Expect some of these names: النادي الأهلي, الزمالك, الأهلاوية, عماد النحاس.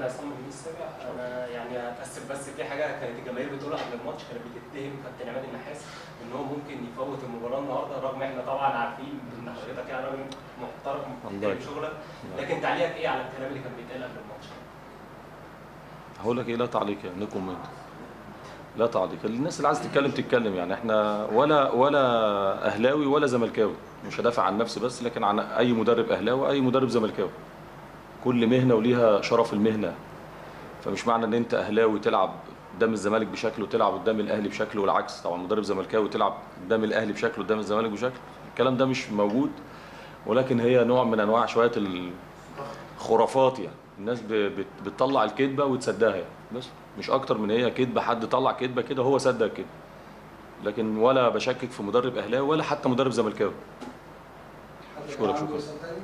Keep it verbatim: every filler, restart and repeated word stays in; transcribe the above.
من عصام النجم السابع. انا يعني هتاسف، بس في حاجه كانت الجماهير بتقولها قبل الماتش، كانت بتتهم كابتن عماد النحاس ان هو ممكن يفوت المباراه النهارده، رغم احنا طبعا عارفين ان حضرتك يعني راجل محترم وبتعمل شغلك، لكن تعليقك ايه على الكلام اللي كان بيتقال قبل الماتش؟ هقول لك ايه، لا تعليق يعني، كومنت لا تعليق. الناس اللي عايزه تتكلم تتكلم، يعني احنا ولا ولا اهلاوي ولا زملكاوي، مش هدافع عن نفسي بس، لكن عن اي مدرب اهلاوي اي مدرب زملكاوي. كل مهنه وليها شرف المهنه، فمش معنى ان انت اهلاوي تلعب قدام الزمالك بشكل وتلعب قدام الاهلي بشكل والعكس، طبعا مدرب زملكاوي تلعب قدام الاهلي بشكل قدام الزمالك بشكل، الكلام ده مش موجود. ولكن هي نوع من انواع شويه الخرافات، يعني الناس بتطلع الكذبه وتصدقها يعني، بس مش اكتر من هي كذبه، حد طلع كذبه كده هو صدق كده، لكن ولا بشكك في مدرب اهلاوي ولا حتى مدرب زملكاوي. شكرا شكرا.